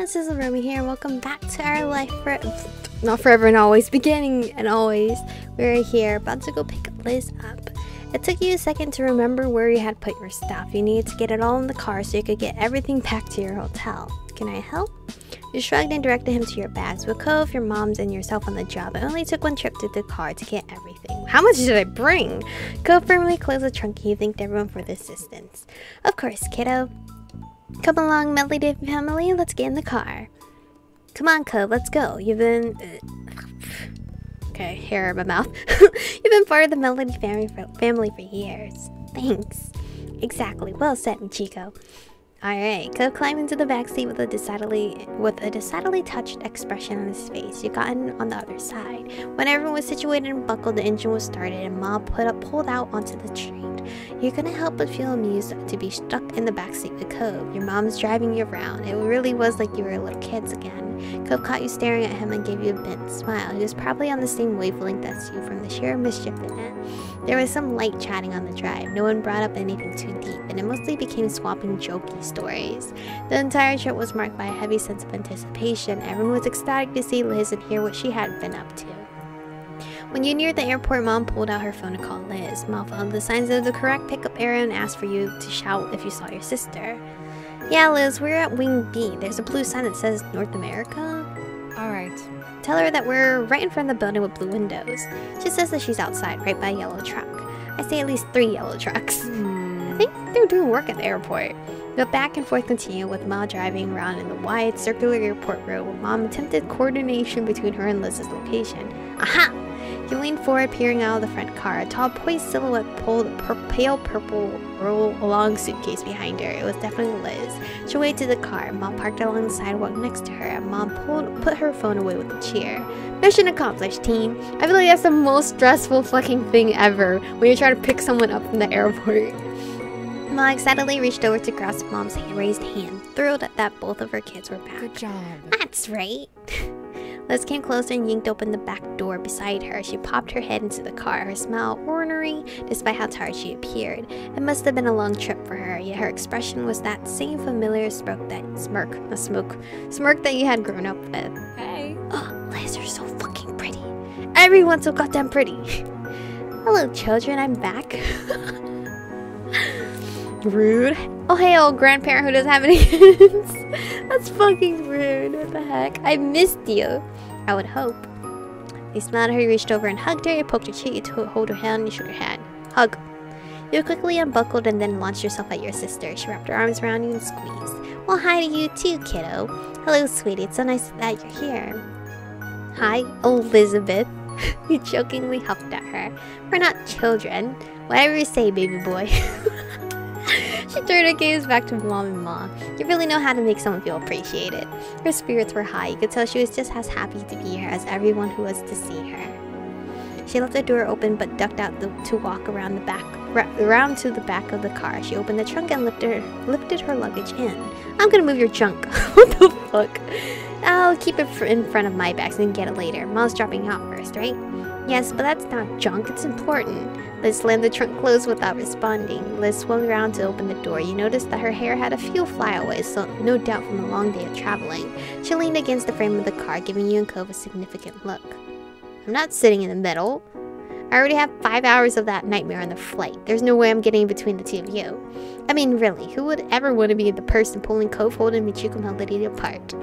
This is Aromie here, and welcome back to our life for not forever and always, beginning and always. We're here about to go pick Liz up. It took you a second to remember where you had put your stuff. You needed to get it all in the car so you could get everything back to your hotel. Can I help? You shrugged and directed him to your bags with Cove, your mom's, and yourself on the job. It only took one trip to the car to get everything. How much did I bring? Cove firmly closed the trunk, and you thanked everyone for the assistance. Of course, kiddo. Come along, Melody family, let's get in the car. Come on, Cove, let's go. You've been... okay, hair in my mouth. You've been part of the Melody family for years. Thanks. Exactly, well said, Michiko. Alright, Cove climbed into the backseat with a decidedly touched expression on his face. You got in on the other side. When everyone was situated and buckled, the engine was started and Mom pulled out onto the train. You couldn't help but feel amused to be stuck in the backseat with Cove. Your mom's driving you around. It really was like you were little kids again. Cove caught you staring at him and gave you a bent smile. He was probably on the same wavelength as you from the sheer mischief in it. There was some light chatting on the drive. No one brought up anything too deep, and it mostly became swapping jokey stories. The entire trip was marked by a heavy sense of anticipation. Everyone was ecstatic to see Liz and hear what she had been up to. When you neared the airport, Mom pulled out her phone to call Liz. Mom followed the signs of the correct pickup area and asked for you to shout if you saw your sister. Yeah, Liz, we're at Wing B. There's a blue sign that says North America. Alright. Tell her that we're right in front of the building with blue windows. She says that she's outside, right by a yellow truck. I say at least 3 yellow trucks. I think they're doing work at the airport. The back and forth continued with Ma driving around in the wide, circular airport road while Mom attempted coordination between her and Liz's location. Aha! He leaned forward, peering out of the front car. A tall, poised silhouette pulled a pale purple long suitcase behind her. It was definitely Liz. She waited to the car. Mom parked along the sidewalk next to her, and Mom put her phone away with a cheer. Mission accomplished, team. I feel like that's the most stressful fucking thing ever, when you try to pick someone up from the airport. Ma excitedly reached over to grasp Mom's raised hand, thrilled that both of her kids were back. Good job. That's right. Liz came closer and yanked open the back door beside her. She popped her head into the car, her smile ornery despite how tired she appeared. It must have been a long trip for her, yet her expression was that same familiar smirk that you had grown up with. Hey. Oh, Liz, you're so fucking pretty. Everyone's so goddamn pretty. Hello, children, I'm back. Rude. Oh, hey, old grandparent who doesn't have any kids. That's fucking rude. What the heck? I missed you. I would hope. He smiled at her, reached over and hugged her. He poked her cheek, you hold her hand, you shook her hand. Hug. You quickly unbuckled and then launched yourself at your sister. She wrapped her arms around you and squeezed. Well, hi to you too, kiddo. Hello, sweetie. It's so nice that you're here. Hi, Elizabeth. You jokingly huffed at her. We're not children. Whatever you say, baby boy. She turned her gaze back to Mom and Ma. You really know how to make someone feel appreciated. Her spirits were high. You could tell she was just as happy to be here as everyone who was to see her. She left the door open but ducked out to walk around to the back of the car. She opened the trunk and lifted her luggage in. I'm gonna move your junk. What the fuck? I'll keep it in front of my bags and get it later. Mom's dropping you off first, right? Yes, but that's not junk, it's important. Liz slammed the trunk closed without responding. Liz swung around to open the door. You noticed that her hair had a few flyaways, so no doubt from a long day of traveling. She leaned against the frame of the car, giving you and Cove a significant look. I'm not sitting in the middle. I already have 5 hours of that nightmare on the flight. There's no way I'm getting in between the two of you. I mean, really, who would ever want to be the person pulling Cove, holding Michiko and Melody apart?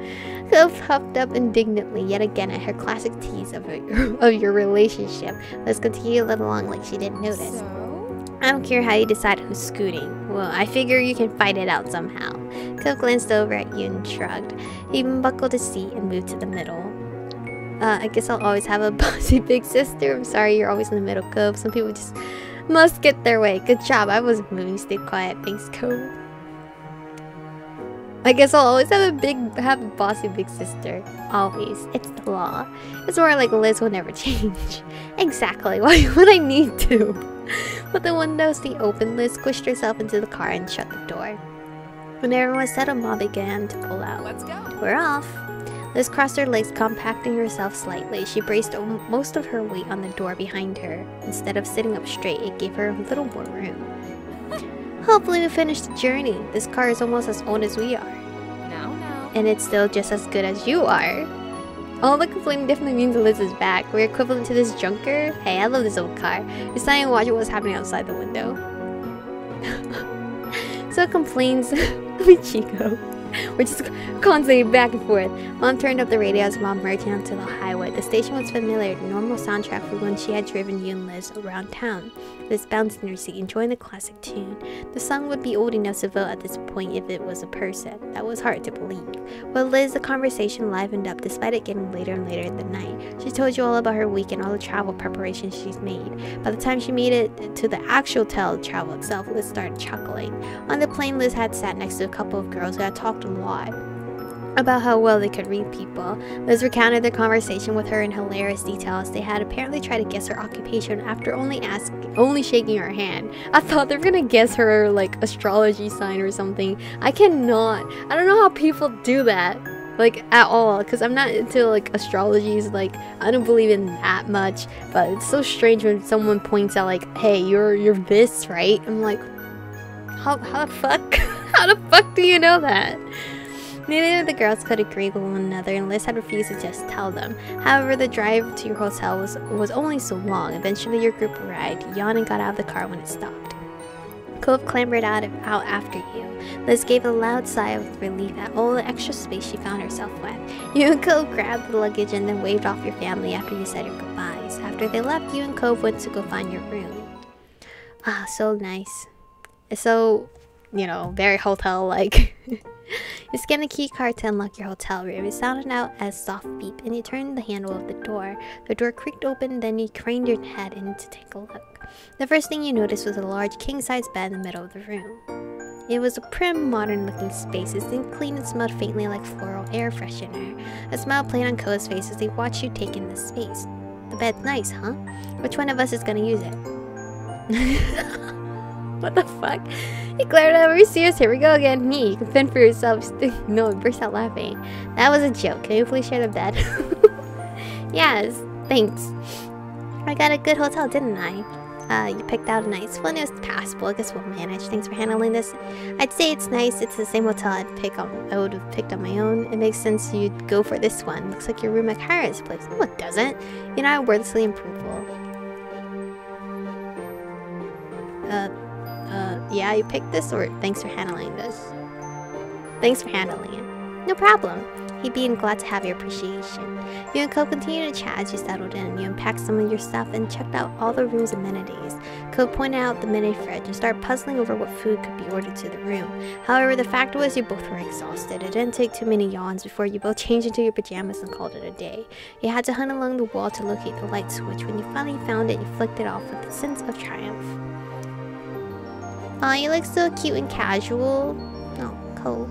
Cove huffed up indignantly yet again at her classic tease of your relationship. Let's continue to live along like she didn't notice. So? I don't care how you decide who's scooting. Well, I figure you can fight it out somehow. Cove glanced over at you and shrugged. He unbuckled his seat and moved to the middle. I guess I'll always have a bossy big sister. I'm sorry you're always in the middle, Cove. Some people just must get their way. Good job. I wasn't moving. Stay quiet. Thanks, Cove. I guess I'll always have a bossy big sister. Always. It's the law. It's more like Liz will never change. Exactly. Why would I need to? With the window seat open, Liz squished herself into the car and shut the door. When everyone was settled, Ma began to pull out. Let's go. We're off. Liz crossed her legs, compacting herself slightly. She braced most of her weight on the door behind her. Instead of sitting up straight, it gave her a little more room. Hopefully we finish the journey. This car is almost as old as we are. No. And it's still just as good as you are. All the complaining definitely means Liz is back. We're equivalent to this junker. Hey, I love this old car. It's not even watching what's happening outside the window. So it complains Michiko. We're just constantly back and forth. Mom turned up the radio as Mom merged onto the highway. The station was familiar, the normal soundtrack for when she had driven you and Liz around town. Liz bounced in her seat, enjoying the classic tune. The song would be old enough to vote at this point if it was a person. That was hard to believe. With Liz, the conversation livened up despite it getting later and later in the night. She told you all about her week and all the travel preparations she's made. By the time she made it to the actual travel itself, Liz started chuckling. On the plane, Liz had sat next to a couple of girls who had talked a lot about how well they could read people. Liz recounted their conversation with her in hilarious detail as they had apparently tried to guess her occupation after only shaking her hand. I thought they were gonna guess her like astrology sign or something. I don't know how people do that like at all, because I'm not into like astrologies, like I don't believe in that much, but it's so strange when someone points out like, hey, you're this, right? I'm like, how the fuck? How the fuck do you know that? Neither of the girls could agree with one another, and Liz had refused to just tell them. However, the drive to your hotel was only so long. Eventually, your group arrived. Yawned and got out of the car when it stopped. Cove clambered out after you. Liz gave a loud sigh of relief at all the extra space she found herself with. You and Cove grabbed the luggage and then waved off your family after you said your goodbyes. After they left, you and Cove went to go find your room. Ah, so nice. So, you know, very hotel-like. You scanned the key card to unlock your hotel room. It sounded out as soft beep, and you turned the handle of the door. The door creaked open, then you craned your head in to take a look. The first thing you noticed was a large king-size bed in the middle of the room. It was a prim, modern-looking space. It seemed clean and smelled faintly like floral air freshener. A smile played on Koa's face as they watched you take in this space. The bed's nice, huh? Which one of us is gonna use it? What the fuck? He glared at her. Serious, here we go again. Me, you can fend for yourself. No, burst out laughing. That was a joke. Can you please share the bed? Yes, thanks. I got a good hotel, didn't I? You picked out a nice one. It was passable. I guess we'll manage. Thanks for handling this. I'd say it's nice. It's the same hotel I would have picked on my own. It makes sense you'd go for this one. Looks like your room at Kairos Place. No, it doesn't. You know, I wordlessly improvable. Yeah, you picked this, or thanks for handling this. Thanks for handling it. No problem. He'd be glad to have your appreciation. You and Cove continued to chat as you settled in. You unpacked some of your stuff and checked out all the room's amenities. Cove pointed out the mini fridge and started puzzling over what food could be ordered to the room. However, the fact was you both were exhausted. It didn't take too many yawns before you both changed into your pajamas and called it a day. You had to hunt along the wall to locate the light switch. When you finally found it, you flicked it off with a sense of triumph. Aw, you look so cute and casual. Oh, Cove.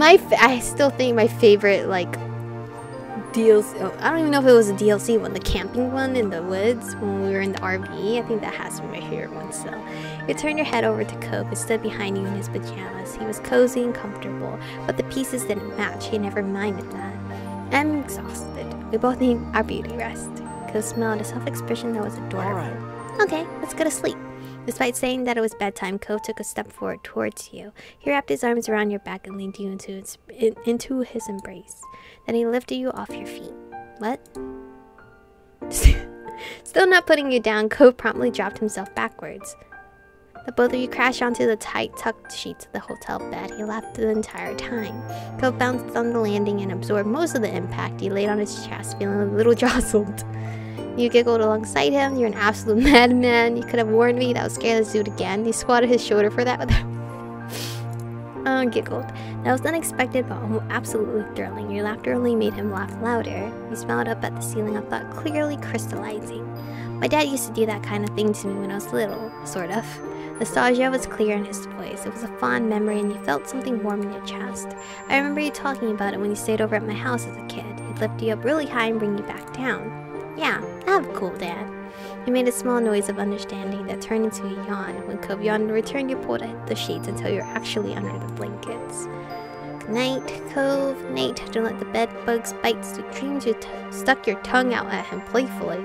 I still think my favorite, like, DLC. Oh, I don't even know if it was a DLC one. The camping one in the woods when we were in the RV. I think that has to be my favorite one still. You turned your head over to Cove, who stood behind you in his pajamas. He was cozy and comfortable, but the pieces didn't match. He never minded that. I'm exhausted. We both need our beauty rest. Cove smiled, a self-expression that was adorable. Alright. Okay, let's go to sleep. Despite saying that it was bedtime, Cove took a step forward towards you. He wrapped his arms around your back and leaned you into his embrace. Then he lifted you off your feet. What? Still not putting you down, Cove promptly dropped himself backwards. The both of you crashed onto the tight, tucked sheets of the hotel bed. He laughed the entire time. Cove bounced on the landing and absorbed most of the impact. He laid on his chest, feeling a little jostled. You giggled alongside him. You're an absolute madman. You could have warned me. That was scary. Let's do it again. He squatted his shoulder for that giggled. That was unexpected but absolutely thrilling. Your laughter only made him laugh louder. He smiled up at the ceiling, a thought clearly crystallizing. My dad used to do that kind of thing to me when I was little, sort of. Nostalgia was clear in his voice. It was a fond memory and you felt something warm in your chest. I remember you talking about it when you stayed over at my house as a kid. He'd lift you up really high and bring you back down. Yeah, I have a cool dad. You made a small noise of understanding that turned into a yawn. When Cove yawned in return, you pulled at the sheets until you're actually under the blankets. Good night, Cove. Night, don't let the bed bugs bite. So dreams you stuck your tongue out at him playfully.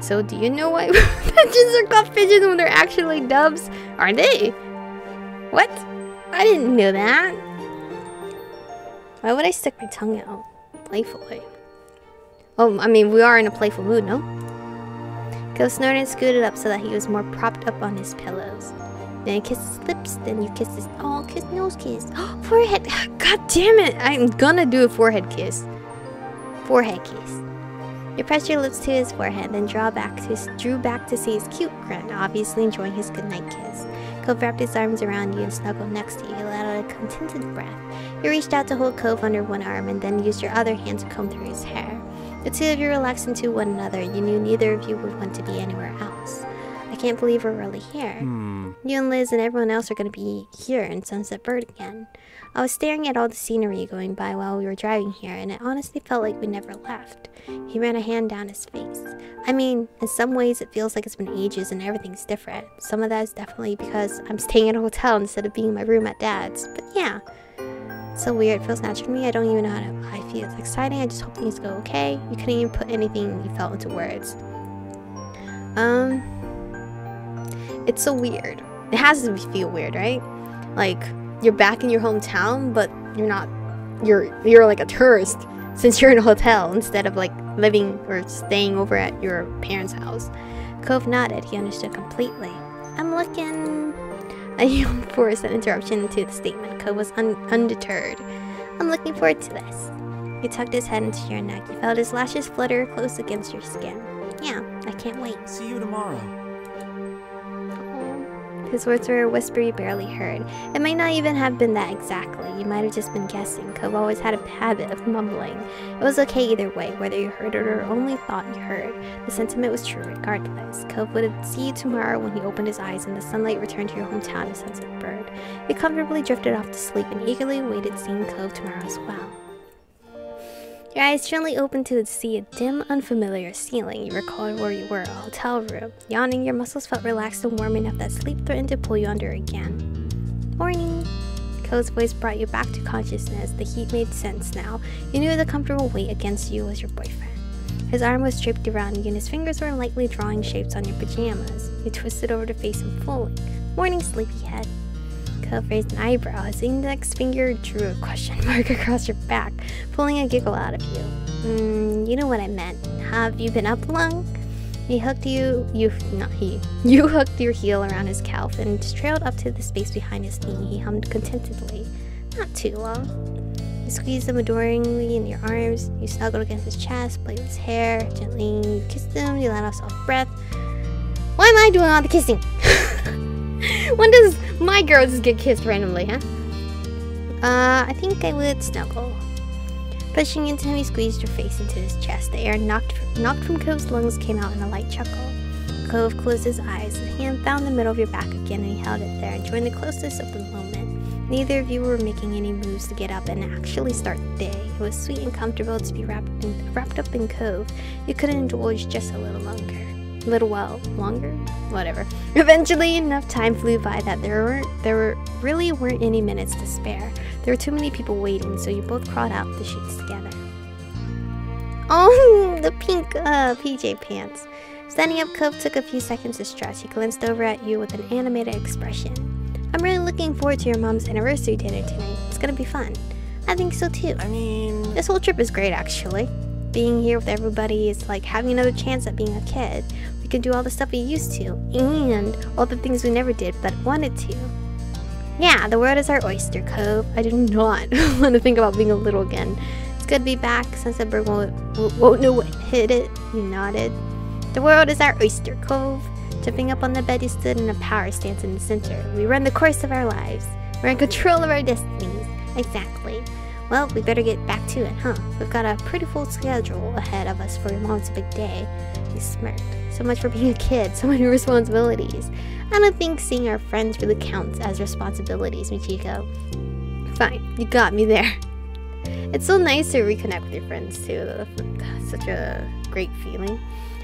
So do you know why pigeons are called pigeons when they're actually doves? Are they? What? I didn't know that. Why would I stick my tongue out playfully? Oh, I mean, we are in a playful mood, no? Ghost snorted and scooted up so that he was more propped up on his pillows. Then I kissed his lips, then you kissed his... Oh, kiss, nose kiss. Oh, forehead. God damn it. I'm gonna do a forehead kiss. Forehead kiss. You pressed your lips to his forehead, then drew back to see his cute grin, obviously enjoying his goodnight kiss. Cove wrapped his arms around you and snuggled next to you, let out a contented breath. You reached out to hold Cove under one arm and then used your other hand to comb through his hair. The two of you relaxed into one another, and you knew neither of you would want to be anywhere else. I can't believe we're really here. You and Liz and everyone else are going to be here in Sunset Bird again. I was staring at all the scenery going by while we were driving here, and it honestly felt like we never left. He ran a hand down his face. I mean, in some ways it feels like it's been ages and everything's different. Some of that is definitely because I'm staying at a hotel instead of being in my room at Dad's, but yeah. It's so weird, it feels natural to me, I don't even know how I feel. It's exciting, I just hope things go okay. You couldn't even put anything you felt into words. It's so weird. It has to feel weird, right? Like, you're back in your hometown, but you're not... You're like a tourist, since you're in a hotel, instead of like living or staying over at your parents' house. Cove nodded. He understood completely. I'm looking... I yelled for an interruption into the statement. Cove was undeterred. I'm looking forward to this. He tucked his head into your neck. You felt his lashes flutter close against your skin. Yeah, I can't wait. See you tomorrow. His words were a whisper you barely heard. It might not even have been that exactly. You might have just been guessing. Cove always had a habit of mumbling. It was okay either way, whether you heard it or only thought you heard. The sentiment was true regardless. Cove would see you tomorrow when he opened his eyes and the sunlight returned to your hometown of Sunset Bird. You comfortably drifted off to sleep and eagerly awaited seeing Cove tomorrow as well. Your eyes gently opened to see a dim, unfamiliar ceiling. You recalled where you were, a hotel room. Yawning, your muscles felt relaxed and warm enough that sleep threatened to pull you under again. Morning! Cove's voice brought you back to consciousness. The heat made sense now. You knew the comfortable weight against you was your boyfriend. His arm was draped around you and his fingers were lightly drawing shapes on your pajamas. You twisted over to face him fully. Morning, sleepyhead. Cove raised an eyebrow. His index finger drew a question mark across your back, pulling a giggle out of you. You know what I meant. Have you been up long? You hooked your heel around his calf and trailed up to the space behind his knee. He hummed contentedly. Not too long. You squeezed him adoringly in your arms. You snuggled against his chest, played with his hair. Gently, you kissed him. You let out a soft breath. Why am I doing all the kissing? When does my girl just get kissed randomly, huh? I think I would snuggle. Pushing into him, he squeezed your face into his chest. The air knocked from Cove's lungs came out in a light chuckle. Cove closed his eyes. The hand found the middle of your back again, and he held it there, enjoying the closeness of the moment. Neither of you were making any moves to get up and actually start the day. It was sweet and comfortable to be wrapped up in Cove. You could indulge just a little longer. Whatever. Eventually, enough time flew by that there really weren't any minutes to spare. There were too many people waiting, so you both crawled out the sheets together. Oh, the pink PJ pants. Standing up, Cove took a few seconds to stretch. He glanced over at you with an animated expression. I'm really looking forward to your mom's anniversary dinner tonight. It's gonna be fun. I think so too. I mean, this whole trip is great, actually. Being here with everybody is like having another chance at being a kid. We can do all the stuff we used to, and all the things we never did but wanted to. Yeah, the world is our oyster, Cove. I do not want to think about being a little again. It's good to be back. Sunsetburg won't know what hit it. You nodded. The world is our oyster, Cove. Jumping up on the bed, you stood in a power stance in the center. We run the course of our lives. We're in control of our destinies. Exactly. Well, we better get back to it, huh? We've got a pretty full schedule ahead of us for your mom's big day. He smirked. So much for being a kid, so many responsibilities. I don't think seeing our friends really counts as responsibilities, Michiko. Fine, you got me there. It's so nice to reconnect with your friends, too. That's such a great feeling.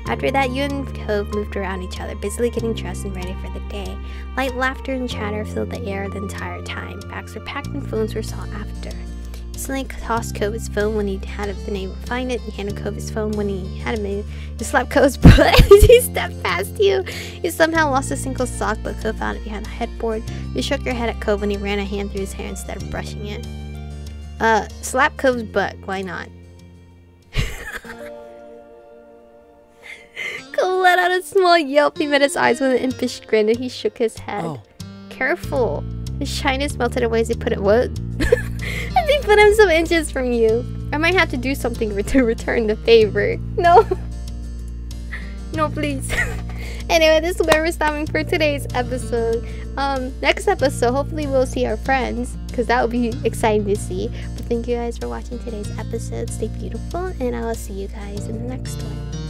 After that, you and Cove moved around each other, busily getting dressed and ready for the day. Light laughter and chatter filled the air the entire time. Bags were packed and phones were sought after. constantly tossed Cove his phone when he hadn't been able to find it. He handed Cove his phone when he hadn't been able to slap Cove's butt as he stepped past you. You somehow lost a single sock, but Cove found it behind the headboard. You shook your head at Cove when he ran a hand through his hair instead of brushing it. Slap Cove's butt, why not? Cove let out a small yelp. He met his eyes with an impish grin and he shook his head. Oh. Careful. His shyness melted away as he put it. What? As he put him some inches from you. I might have to do something to return the favor. No. No, please. Anyway, this is where we're stopping for today's episode. Next episode, hopefully we'll see our friends, because that would be exciting to see. But thank you guys for watching today's episode. Stay beautiful, and I'll see you guys in the next one.